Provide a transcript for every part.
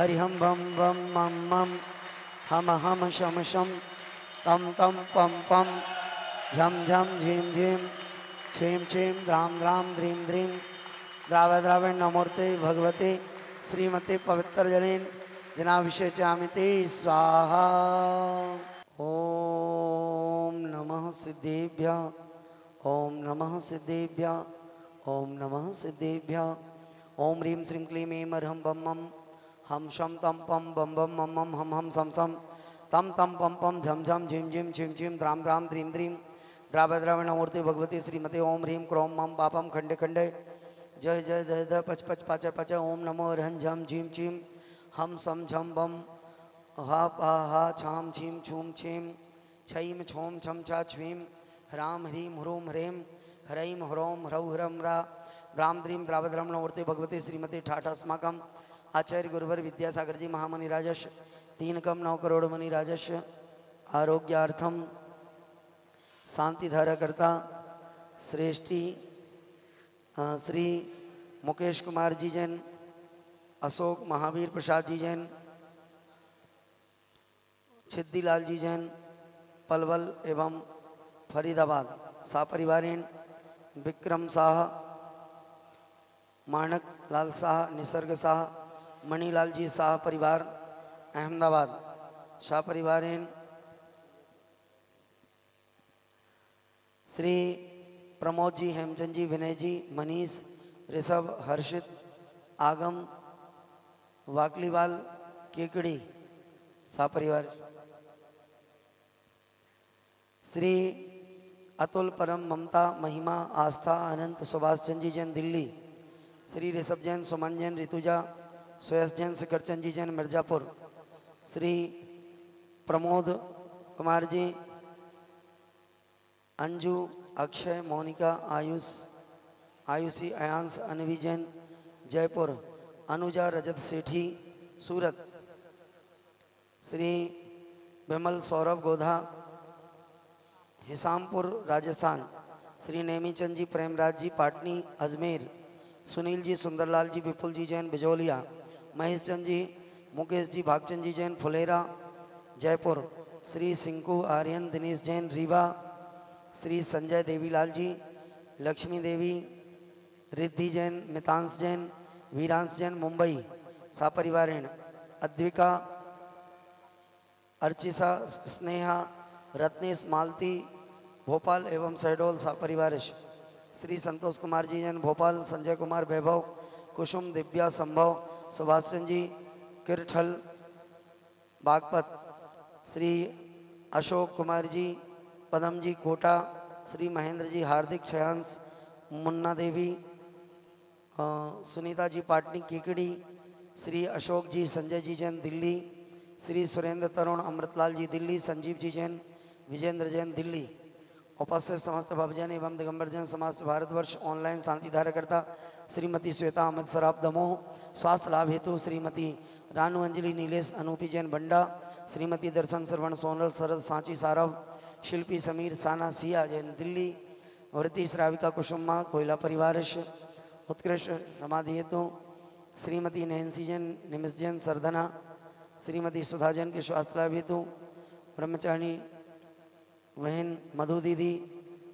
हरिहं बम बम मम मम हम हम शम शम तम तम पम पम झम झम झीम झीम छीम छीम द्राम द्राम द्रीम द्रीम द्राव द्रावण नमूर्ते भगवते श्रीमते पवित्र जलेन जनाभिषेचयामिते स्वाहा। ओम नमः सिद्धेभ्य ओम नमः सिद्धेभ्य ओम नमः सिद्धेभ्य ओम ह्रीं श्रीं क्लीं ऐं अरहं बम मम हम शम तम पम बम बम मम मम हम हम सम सम तम तम पम पम झम झम झिम झिम छिम छिम द्राम द्राम द्रीम द्रीम द्राव द्रावण नमूर्ते भगवते श्रीमते ओम ह्रीं क्रोम मम पापम खंडे खंडे जय जय जय जय पच पच पाच पच ओम नमो अरहं झम झीम छीम हम सम झम बम हा पा हा छाम छीम छूम छीम छईम छोम छम छा छ्वीम ह्राम ह्रीम ह्रूम ह्रेम ह्रईम ह्रोम ह्रौ ह्रम रा द्राम द्रीम द्राव द्राम नमूर्ते भगवते श्रीमते ठाठास्माकम आचार्य गुरुवर विद्यासागर जी महामणिराजश 3 कम 9 करोड़ मणिराजश आरोग्यार्थम शांतिधाराकर्ता श्रेष्ठी श्री मुकेश कुमार जी जैन, अशोक महावीर प्रसाद जी जैन, छिद्दीलाल जी जैन, पलवल एवं फरीदाबाद सापरिवारेण विक्रम शाह, माणक लाल शाह, निसर्ग शाह, मणिलाल जी शाह परिवार अहमदाबाद शाह परिवारेण, श्री प्रमोद जी, हेमचंद जी, विनय जी, मनीष, ऋषभ, हर्षित, आगम, वाकलीवाल, केकड़ी सापरिवार, श्री अतुल परम ममता महिमा आस्था अनंत सुभाष चंद जी जैन दिल्ली, श्री ऋषभ जैन, सुमन जैन, ऋतुजा, सुयश जैन, शिखर चंद जी जैन मिर्जापुर, श्री प्रमोद कुमार जी, अंजू, अक्षय, मोनिका, आयुष, आयुषी, अयांश, अनवी जैन जयपुर, अनुजा, रजत सेठी सूरत, श्री विमल, सौरभ, गोधा, हिसामपुर राजस्थान, श्री नेमीचंद जी, प्रेमराज जी, पाटनी, अजमेर, सुनील जी, सुंदरलाल जी, विपुल जी जैन बिजोलिया, महेश चंद जी, मुकेश जी, भागचंद जी जैन फुलेरा जयपुर, श्री सिंकू, आर्यन, दिनेश जैन रीवा, श्री संजय देवीलाल जी, लक्ष्मी देवी, रिद्धि जैन, मितांश जैन, वीरांश जैन मुंबई सापरिवारेण, अद्विका, अर्चिसा, स्नेहा, रत्नेश, मालती भोपाल एवं शहडोल सापरिवारिश, श्री संतोष कुमार जी जैन भोपाल, संजय कुमार, वैभव, कुसुम, दिव्या, संभव, सुभाष चंद जी किरठल बागपत, श्री अशोक कुमार जी, पदम जी कोटा, श्री महेंद्र जी, हार्दिक, छयांश, मुन्ना देवी, सुनीता जी, पाटनी केकड़ी, श्री अशोक जी, संजय जी जैन दिल्ली, श्री सुरेंद्र तरुण, अमृतलाल जी दिल्ली, संजीव जी जैन, विजेंद्र जैन दिल्ली। उपस्थित समस्त भवजैन एवं दिगंबर जैन समाज भारतवर्ष ऑनलाइन शांति धाराकर्ता श्रीमती श्वेता अहमद सराफ दमोह, स्वास्थ्य लाभ हेतु श्रीमती रानू अंजलि नीलेश अनूपी जैन बंडा, श्रीमती दर्शन श्रवण सोनल सरद सांची सारव, शिल्पी समीर साना सिया जैन दिल्ली, वृत्ति श्राविका कुसुम्मा कोयला परिवारिश। उत्कृष्ट समाधि हेतु श्रीमती नैन्सी जैन, निमिष जैन सरधना, श्रीमती सुधा जैन के स्वास्थ्य लाभ हेतु ब्रह्मचारिणी बहन मधु दीदी,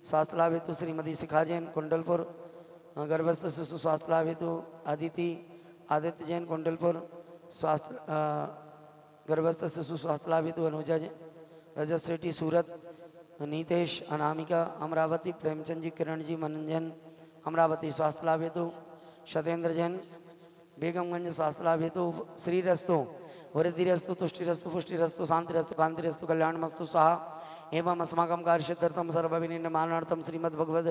स्वास्थ्य लाभ हेतु श्रीमती शिखा जैन कुंडलपुर, गर्भस्थ शिशु स्वास्थ्य लाभ हेतु अदिति आदित्य जैन कुंडलपुर, स्वास्थ्य गर्भस्थ शिशु स्वास्थ्य लाभ हेतु अनुजा जैन, रजत सेठी सूरत, नीतेश, अनामिका, अमरावती, प्रेमचंद जी, किरण जी, मनन जैन अमरावती स्वास्थ्य लाभ हेतु, शतेंद्र जैन बेगमगंज स्वास्थ्य लाभ हेतु, श्री रस्तु, वृद्धि रस्तु, तुष्टि रस्तु, पुष्टि रस्तु, शांति रस्तु, कांति रस्तु, कल्याण मस्तु स्वाहा एवं अस्माकं कार्यसिद्ध्यर्थं सर्वविनिर्माणार्थं श्रीमद्भगवद्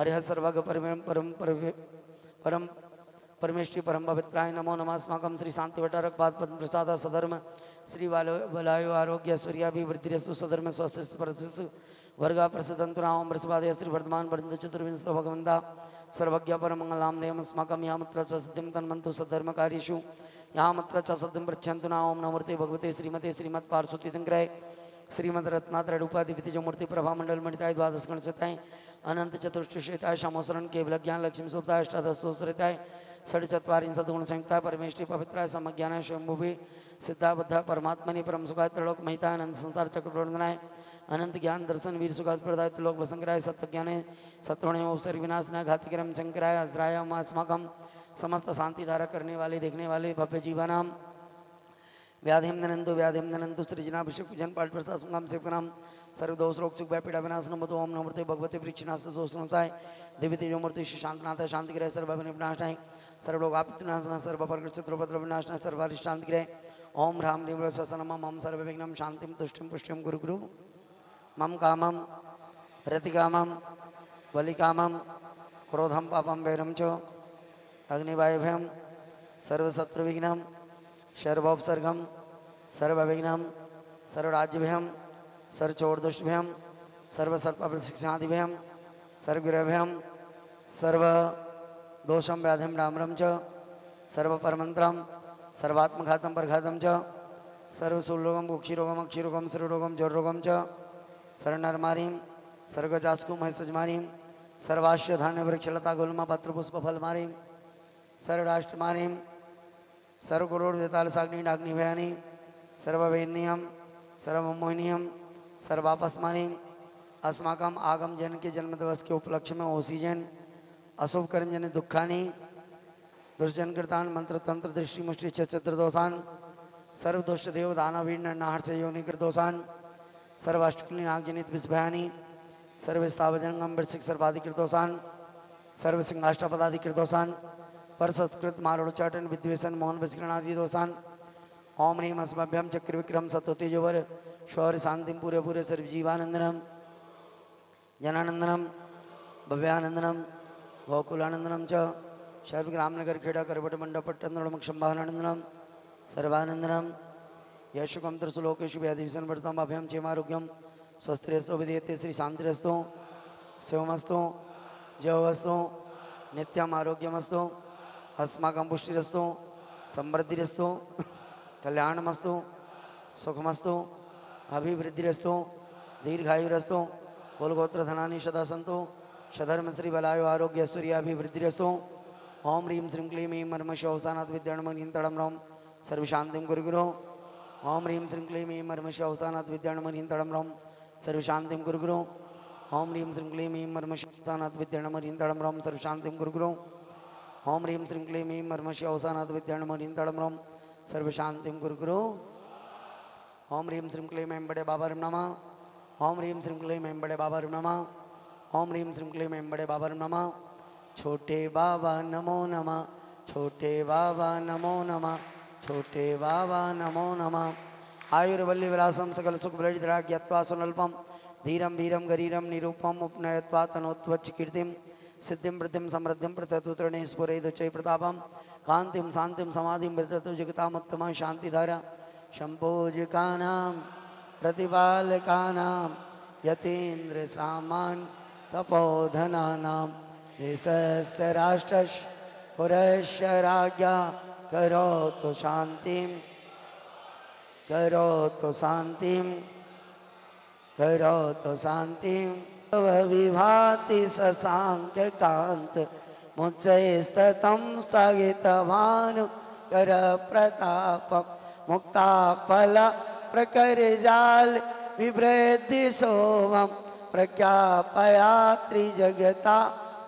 अरहत् सर्वग परम परमेष्ठी परम पवित्राय नमो नमः। अस्माकं श्री शांति वटारक पाद पद्म प्रसाद सधर्म श्री बलायु आरोग्य सूर्याभिवृद्धिस्तु सधर्म स्वस्थ प्रसिद्ध वर्गा प्रसदंतुनाम वृषभाद श्री वर्धमान वृंद चतुर्विंशो भगवंता सर्वज्ञ परमंगलाम देव अस्माकं यामत्र च सद्यं तन्वन्तु सधर्म कार्येषु यामत्र च सद्यं पृच्छन्तु नाम नमोर्ते भगवते श्रीमते श्रीमत् पार्श्वतीतंकराय श्रीमद रत्नात्रय रूपादि वितिजमूर्ति प्रभामंडल मणिताय द्वादश गणशताय अनंत चतुष्टयताय शामोसरण केवल ज्ञान लक्ष्मी सुप्ताय अष्टादश सुश्रिताय षड्चत्वारिंशत् सद्गुणसंयुक्ता परमेष्टि पवित्रा समज्ञाना स्वयंभुवि सिद्धा बद्धा परमात्मनि परम सुखा त्रिलोक महिता अनंत संसार चक्रवर्धनाय अनंत ज्ञान दर्शन वीर सुखा प्रदाय त्रिलोक वसंकराय सत्यज्ञाने सत्वणे अवसर विनाशनाय घातिकरम शंकराय आश्राय अस्माकं समस्त शांति धारा करने वाले देखने वाले भव्य जीवानाम व्याधिम ननंतु सृजनाभिषेक जन पाठ प्रसाद सुगम सेवकनाम सर्वदोष रोग सुख व्यापीड़ा विनाशन मतो ओम नमोते भगवते वृक्षनाश दोषनोसाय देवी तेजोमूर्ति श्री शांतनाथ शांति ग्रह सर्वविनाशनाय सर्वलोक आपत्तिनाशन सर्वपरकृत शत्रुपद्र विनाशनाय सर्वारिष्ट शांति ग्रह ओम राम रीम ससनम मम सर्वविघ्नम शांतिम तुष्टिम पुष्टिम गुरु गुरु मम कामम रतिकामम बलिकामम क्रोधम पापम वैरम च अग्निवायभयम सर्वशत्रुविघ्नम सर्वोपसर्गम सर्वविघ्नम सर्वराज्यभयम सर्वचोरदुष्टभयम सर्वसर्पशिक्षादिभयम सर्वगिरभयम सर्वदोषम व्याधिम डामरम च सर्वपरमंत्रम सर्वात्मघातम परघातम च सर्वसूलरोगम कुक्षिरोगम अक्षिरोगम सर्वरोगम ज्वररोगम च सर्वनरमारीम सर्वगजास्कुम महिषजमारीम सर्वाश्य धान्य वृक्षलता गुल्म पत्रपुष्प फलमारीम सर्वराष्ट्रमारीम सर्वकरोड़तालसाग्निडाग्निभयानी सर्ववेदनीयम सर्वमोहिनीयम सर्वापस्मानी अस्माकम आगम जन के जन्म दिवस के उपलक्ष्य में ओसीजन अशुभ कर्मजन दुखानी दुर्जन कृतान मंत्र तंत्र दृष्टि मुष्टि छत्रदोषान सर्वदुष्ट देव दानवीर नरनाहर से योनिकृदोषान सर्वाष्टकुली नागजनित विषभयानी सर्वस्तावजंगम वृश्चिक सर्वाधिकृदोषान सर्वसिंहाष्टपदाधिकृदोषान पर संस्कृत मारोड़चाटन विद्वेषण मोहन विस्करणादि दोषान ओम ह्रीम अस्मभ्यम चक्र विक्रम सत्तेजोवर शौर्य शांतिम पूरे पूरे सर्वजीवानंदनम जनानंदनम भव्यानंदनम गोकुलानंदनम च सर्वग्रामनगर खेड़ा करवट मंडप पट्टनम क्षम्भानंदनम सर्वानंदनम यशुकम त्रिशुलोकेशु व्याधिभीषण वर्तम अभ्यम क्षेमारोग्यम स्वस्थ्यस्तो विधेयते श्री शांतिरस्तो शिवमस्तो जयवस्तो नित्यम आरोग्यमस्तो अस्माकं पुष्टिरस्तु समृद्धिरस्तु कल्याणमस्तु सुखमस्तु अभिवृद्धिरस्तु दीर्घायुरस्तु कुलगोत्रधनानि सदा सन्तु सधर्मश्री बलायो आरोग्यसूर्याभिवृद्धिरस्तु ओम ह्रीं श्रीं क्लीं ऐं मर्मशौसानात् विद्याणमनिन्तडं रौं सर्वशान्तिं गुरुगुरु ओम ह्रीं श्रीं क्लीं ऐं मर्मशौसानात् विद्याणमनिन्तडं रौं सर्वशान्तिं गुरुगुरु ओम ह्रीं श्रीं क्लीं ऐं मर्मशौसानात् विद्याणमनिन्तडं रौं सर्वशान्तिं गुरुगुरु ओम ह्रीं श्रीं क्लीं ऐं मर्मशि अवसानात् विद्याणमनिन्तडं रौं सर्वशान्तिं गुरुगुरु ओम ह्रीं श्रीं क्लीं ऐं बड़े बाबा रम नमः ओम ह्रीं श्रीं क्लीं ऐं बड़े बाबा रम नमः ओम ह्रीं श्रीं क्लीं ऐं बड़े बाबा रम नमः छोटे बाबा नमो नमः छोटे बाबा नमो नमः छोटे बाबा नमो नमः आयुर्वल्लि विलासं सकल सुख भ्रजरा ज्ञात्वा सुनल्पम धीरम वीरम गरीरम निरूपम उपनयत्वा तनोत्वच कीर्तिम सिद्धिं वृद्धिं समृद्धिं प्रततुत्रणेश स्फुरैदुच्चैः प्रतापं कान्तिं शान्तिं समाधिं प्रततु जगतामुत्तमां शान्तिधारा सम्पूजकानां प्रतिपालकानां यतीन्द्रसामान् तपोधनानां देशस्यराष्ट्रस्य पुरस्यराज्ञा करोतु शान्तिं विभाति सशांक कांत मुच्चैस्ततं स्थगितवानु कर प्रतापं मुक्ताफल प्रकरजाल विभ्रति सोमं प्रख्यापयात्रि जगता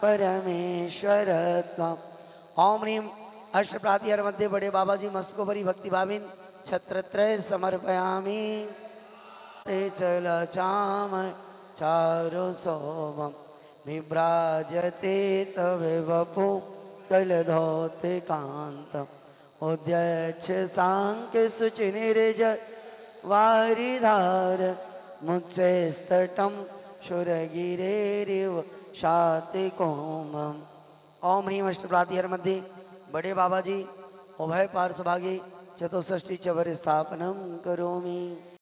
परमेश्वरत्वं ओम ह्रीं अष्टप्रातिहार मध्ये बड़े बाबा जी मस्तकों परी भक्तिभाविन छत्रत्रय समर्पयामि ते चल चाम चारु सोमं विभ्राजते तव वपु कलधौति कान्तं उद्यच्छ सांख्य शुचि निर्ज वारिधार मुच्चैस्तटं शूरगिरेरिव शातिकोमम् ओम ह्रीं अष्टप्रातिहार मध्ये बड़े बाबा जी उभय पार्श्वभागे चतुष्षष्टि चवर स्थापनं करोमि।